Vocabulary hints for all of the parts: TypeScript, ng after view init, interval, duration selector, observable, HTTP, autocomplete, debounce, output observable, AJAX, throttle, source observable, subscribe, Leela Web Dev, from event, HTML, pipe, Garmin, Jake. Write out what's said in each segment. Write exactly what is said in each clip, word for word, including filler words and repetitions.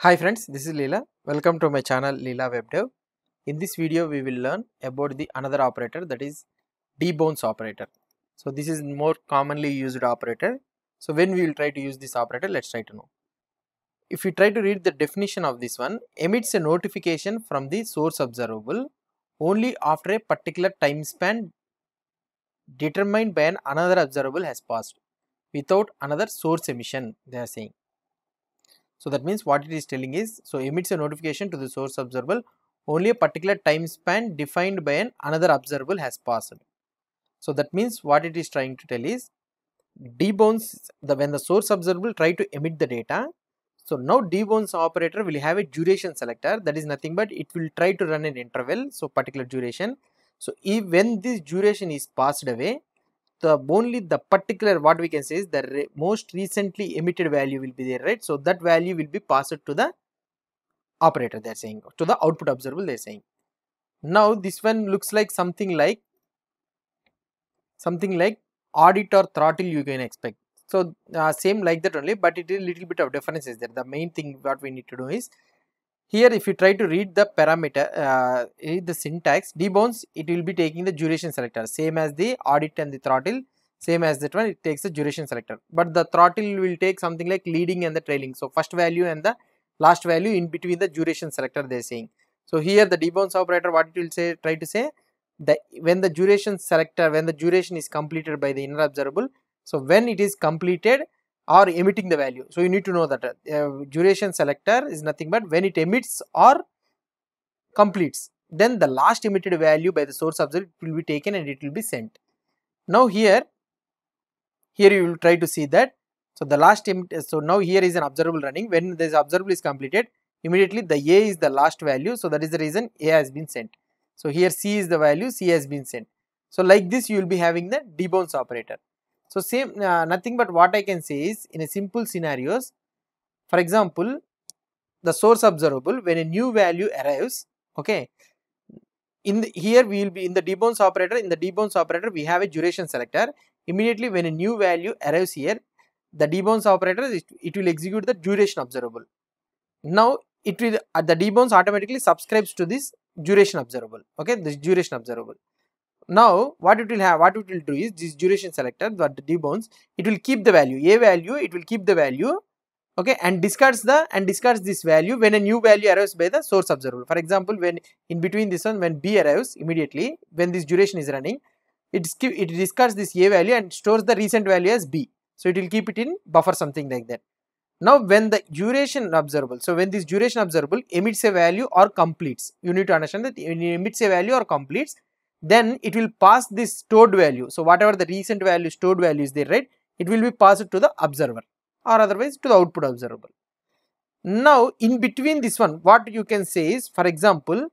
Hi friends, this is Leela. Welcome to my channel Leela Web Dev. In this video we will learn about the another operator, that is debounce operator. So this is more commonly used operator. So when we will try to use this operator, let's try to know. If you try to read the definition of this one, emits a notification from the source observable only after a particular time span determined by an another observable has passed without another source emission, they are saying. So that means what it is telling is, so emits a notification to the source observable only a particular time span defined by an another observable has passed. So that means what it is trying to tell is, debounce, the when the source observable try to emit the data, so now debounce operator will have a duration selector, that is nothing but it will try to run an interval, so particular duration. So if when this duration is passed away, the only the particular, what we can say is, the re most recently emitted value will be there, right? So that value will be passed to the operator, they are saying, to the output observable, they are saying. Now this one looks like something like something like audit or throttle you can expect. So uh, same like that only, but it is little bit of difference is there. The main thing what we need to do is, here if you try to read the parameter, uh, read the syntax, debounce, it will be taking the duration selector, same as the audit and the throttle, same as that one, it takes the duration selector. But the throttle will take something like leading and the trailing, so first value and the last value in between the duration selector, they are saying. So here the debounce operator, what it will say, try to say, the when the duration selector, when the duration is completed by the inner observable, so when it is completed or emitting the value. So you need to know that uh, duration selector is nothing but when it emits or completes, then the last emitted value by the source observable will be taken and it will be sent. Now here, here you will try to see that, so the last emit, so now here is an observable running, when this observable is completed, immediately the A is the last value, so that is the reason A has been sent. So here C is the value, C has been sent. So like this you will be having the debounce operator. So same uh, nothing but what I can say is, in a simple scenarios, for example, the source observable when a new value arrives, okay, in the, here we will be in the debounce operator, in the debounce operator we have a duration selector, immediately when a new value arrives here, the debounce operator, it, it will execute the duration observable. Now it will, uh, the debounce automatically subscribes to this duration observable, okay, this duration observable. Now what it will have, what it will do is, this duration selector, the debounce, it will keep the value, a value, it will keep the value, okay, and discards the and discards this value when a new value arrives by the source observable. For example, when in between this one, when B arrives, immediately when this duration is running, it it discards this a value and stores the recent value as B. So it will keep it in buffer, something like that. Now when the duration observable, so when this duration observable emits a value or completes, you need to understand that it emits a value or completes, then it will pass this stored value. So whatever the recent value, stored value is there, right, it will be passed to the observer or otherwise to the output observable. Now in between this one, what you can say is, for example,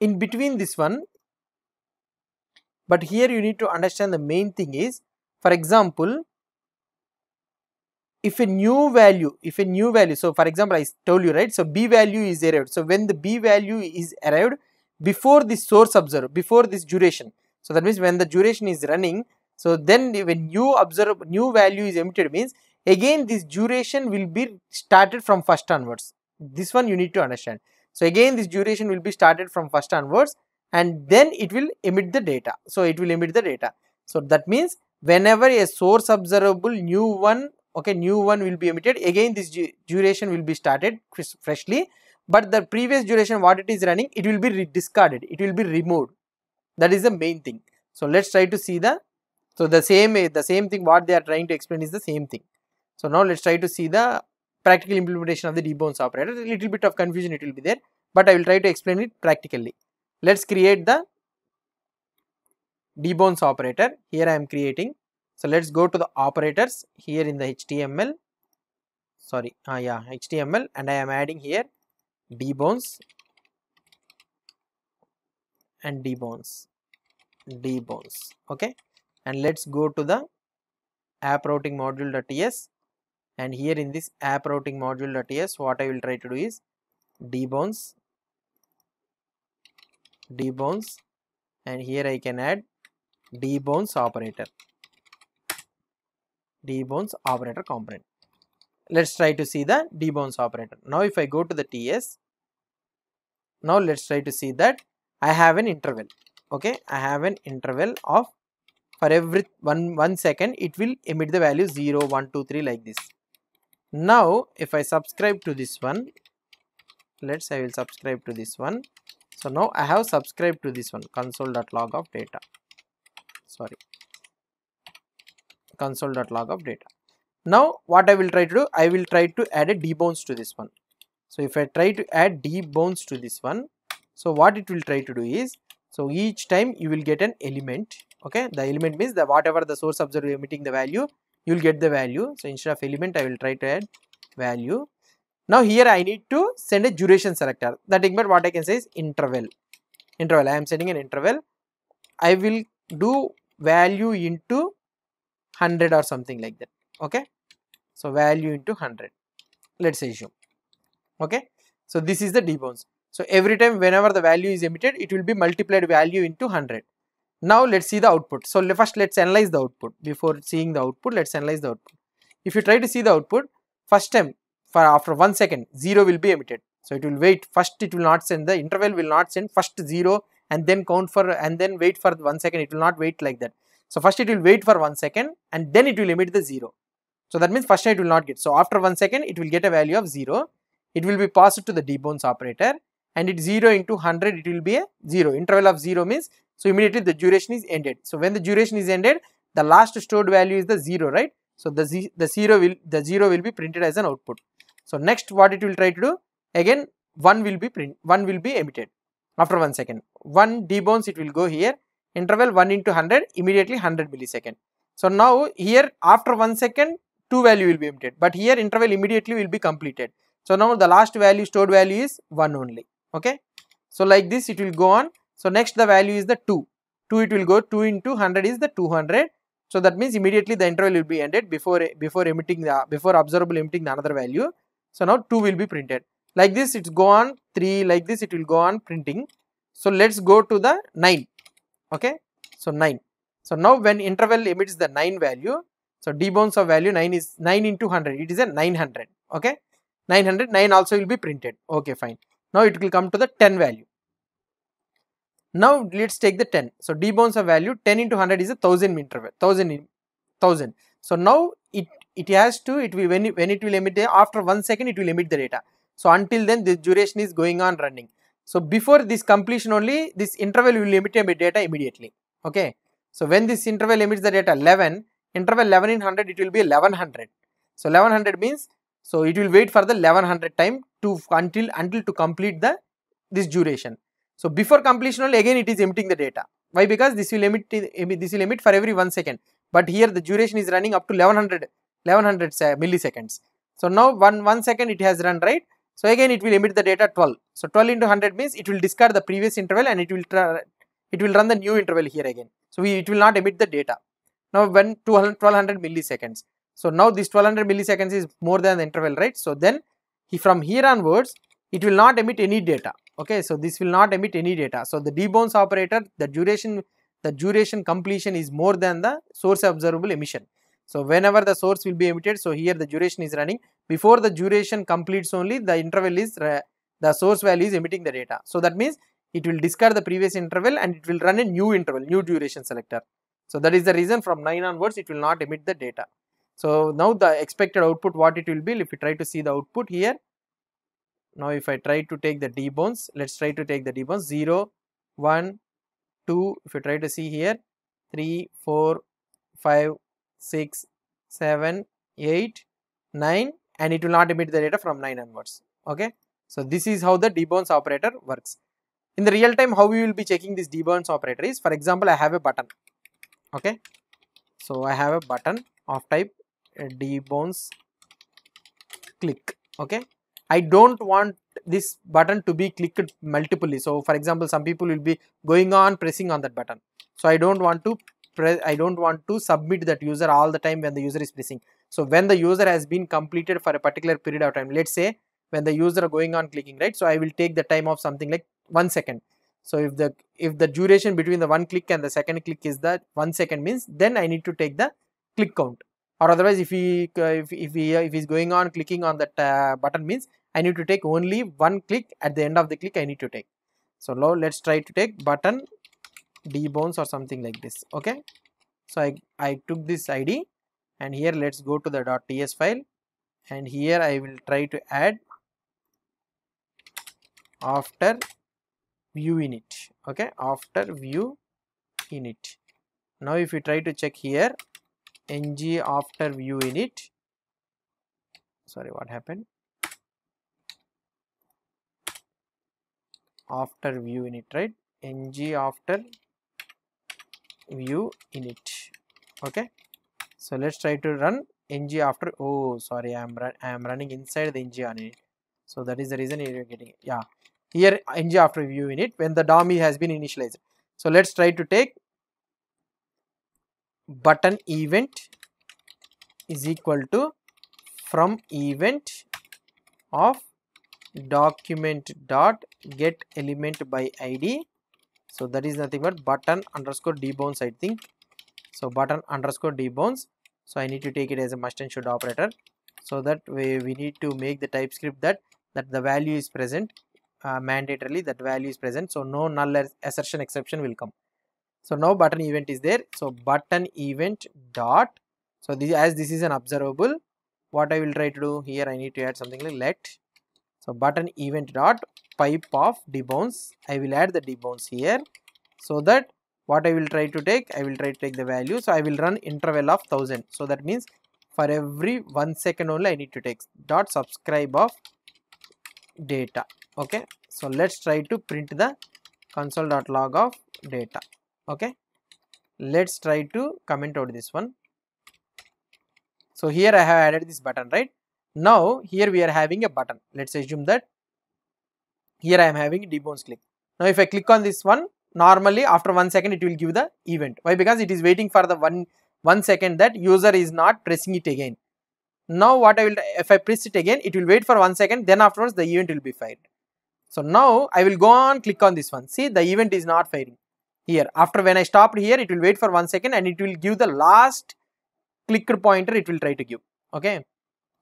in between this one, but here you need to understand the main thing is, for example, if a new value, if a new value, so for example, I told you, right, so B value is arrived. So when the B value is arrived, before this source observer, before this duration, so that means when the duration is running, so then when new observe new value is emitted, means again this duration will be started from first onwards. This one you need to understand. So again this duration will be started from first onwards, and then it will emit the data. So it will emit the data. So that means whenever a source observable new one, okay, new one will be emitted, again this duration will be started freshly. But the previous duration what it is running, it will be discarded, it will be removed. That is the main thing. So let's try to see the, so the same the same thing what they are trying to explain is the same thing. So now let's try to see the practical implementation of the debounce operator. A little bit of confusion it will be there, but I will try to explain it practically. Let's create the debounce operator. Here I am creating. So let's go to the operators here in the H T M L. Sorry, ah yeah, H T M L, and I am adding here debounce and debounce debounce okay, and let's go to the app routing module.ts, and here in this app routing module.ts what I will try to do is debounce debounce and here I can add debounce operator debounce operator component. let's try to see the debounce operator. Now if I go to the T S, now let's try to see that I have an interval. Okay, I have an interval of for every one, one second it will emit the value zero, one, two, three like this. Now if I subscribe to this one, let's I will subscribe to this one. So now I have subscribed to this one, console.log of data, sorry, console.log of data. Now what I will try to do, I will try to add a debounce to this one. So if I try to add debounce to this one, so what it will try to do is, so each time you will get an element. Okay, the element means that whatever the source observer emitting the value, you will get the value. So instead of element, I will try to add value. Now here I need to send a duration selector. That is what I can say is interval. Interval, I am sending an interval. I will do value into one hundred or something like that. Okay, so value into one hundred, let's assume. Okay, so this is the debounce. So every time whenever the value is emitted, it will be multiplied value into one hundred. Now let's see the output. So first let's analyze the output. Before seeing the output, let's analyze the output. If you try to see the output, first time for after one second, zero will be emitted. So it will wait. First it will not send, the interval will not send first zero and then count for and then wait for one second. It will not wait like that. So first it will wait for one second and then it will emit the zero. So that means first it will not get. So after one second, it will get a value of zero. It will be passed to the debounce operator, and it zero into one hundred, it will be a zero. Interval of zero means, so immediately the duration is ended. So when the duration is ended, the last stored value is the zero, right? So the z, the zero will the zero will be printed as an output. So next, what it will try to do again, one will be print one will be emitted after one second. One debounce, it will go here. Interval one into one hundred, immediately one hundred millisecond. So now here after one second, two value will be emitted, but here interval immediately will be completed. So now the last value stored value is one only. Okay, so like this it will go on. So next the value is the two, two it will go, two into one hundred is the two hundred. So that means immediately the interval will be ended before before emitting the before observable emitting the another value. So now two will be printed. Like this it's go on, three, like this it will go on printing. So let's go to the nine. Okay, so nine. So now when interval emits the nine value, so debounce of value nine is nine into one hundred, it is a nine hundred. Okay, nine hundred, nine also will be printed. Okay, fine. Now it will come to the ten value. Now let's take the ten. So debounce of value ten into one hundred is a thousand interval, thousand, thousand. So now it it has to it will when it, when it will emit the, after one second it will emit the data. So until then the duration is going on running. So before this completion only, this interval will emit the data immediately. Okay. So when this interval emits the data eleven, interval eleven in one hundred, it will be eleven hundred. So eleven hundred means, so it will wait for the eleven hundred time to until until to complete the this duration. So before completion only again it is emitting the data. Why? Because this will emit this will emit for every one second. But here the duration is running up to eleven hundred milliseconds. So now one one second it has run, right? So again it will emit the data twelve. So twelve into one hundred means it will discard the previous interval and it will try, it will run the new interval here again. So we, it will not emit the data. Now when twelve hundred milliseconds. So now this twelve hundred milliseconds is more than the interval, right? So then he, from here onwards it will not emit any data. Okay, so this will not emit any data. So the debounce operator, the duration the duration completion is more than the source observable emission. So whenever the source will be emitted, so here the duration is running. Before the duration completes only, the interval is the source value is emitting the data. So that means it will discard the previous interval and it will run a new interval, new duration selector. So that is the reason from nine onwards it will not emit the data. So now the expected output, what it will be, if you try to see the output here. Now if I try to take the debounce, let's try to take the debounce, zero, one, two, if you try to see here, three, four, five, six, seven, eight, nine, and it will not emit the data from nine onwards. Okay, so this is how the debounce operator works. In the real time, how we will be checking this debounce operator is, for example, I have a button. Okay, so I have a button of type debounce click. Okay, I don't want this button to be clicked multiply. So for example, some people will be going on pressing on that button. So I don't want to press, I don't want to submit that user all the time when the user is pressing. So when the user has been completed for a particular period of time, let's say when the user are going on clicking, right? So I will take the time of something like one second. So if the if the duration between the one click and the second click is that one second means, then I need to take the click count. or otherwise if he if if, he, if he's going on clicking on that uh, button means I need to take only one click. At the end of the click I need to take. So now let's try to take button debounce or something like this. Okay, so I, I took this I D and here let's go to the .ts file and here I will try to add after view init. Okay, after view init. Now if you try to check here ng after view init, sorry what happened, after view init, right, ng after view init. Okay, so let's try to run ng after, oh sorry, I am run, I am running inside the ng on it, so that is the reason you're getting it. Yeah, here ng after view init when the dummy has been initialized. So let's try to take button event is equal to from event of document dot get element by id. So that is nothing but button underscore debounce, I think. So button underscore debounce. So I need to take it as a must and should operator. So that way we need to make the TypeScript that that the value is present, uh, mandatorily that value is present. So no null assertion exception will come. So now button event is there. So button event dot. So this, as this is an observable, what I will try to do here, I need to add something like let. So button event dot pipe of debounce. I will add the debounce here. So that what I will try to take, I will try to take the value. So I will run interval of thousand. So that means for every one second only I need to take dot subscribe of data. Okay. So let's try to print the console.log of data. Okay. Let's try to comment out this one. So here I have added this button, right? Now here we are having a button. Let's assume that here I am having debounce click. Now if I click on this one, normally after one second it will give the event. Why? Because it is waiting for the one one second that user is not pressing it again. Now what I will, if I press it again, it will wait for one second. Then afterwards the event will be fired. So now I will go on click on this one. See, the event is not firing here. After when I stopped here, it will wait for one second and it will give the last clicker pointer. It will try to give. Okay.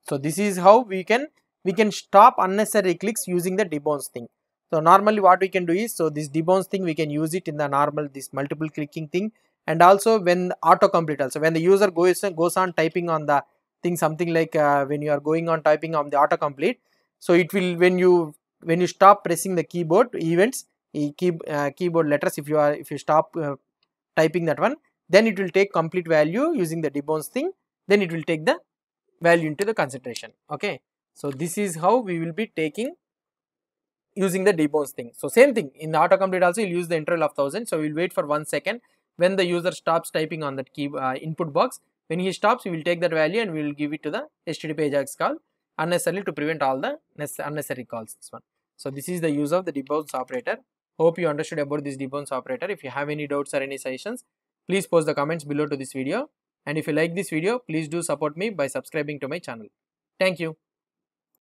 So this is how we can we can stop unnecessary clicks using the debounce thing. So normally what we can do is, so this debounce thing we can use it in the normal this multiple clicking thing, and also when autocomplete also when the user goes goes on typing on the thing, something like uh, when you are going on typing on the autocomplete. So it will, when you when you stop pressing the keyboard events, key, uh, keyboard letters, if you are if you stop uh, typing that one, then it will take complete value using the debounce thing. Then it will take the value into the concentration. Okay, so this is how we will be taking using the debounce thing. So same thing in the autocomplete also, you'll use the interval of thousand. So we'll wait for one second when the user stops typing on that key uh, input box. When he stops, we will take that value and we will give it to the H T T P AJAX call unnecessarily to prevent all the unnecessary calls. This one. So this is the use of the debounce operator. Hope you understood about this debounce operator. If you have any doubts or any suggestions, please post the comments below to this video. And if you like this video, please do support me by subscribing to my channel. Thank you.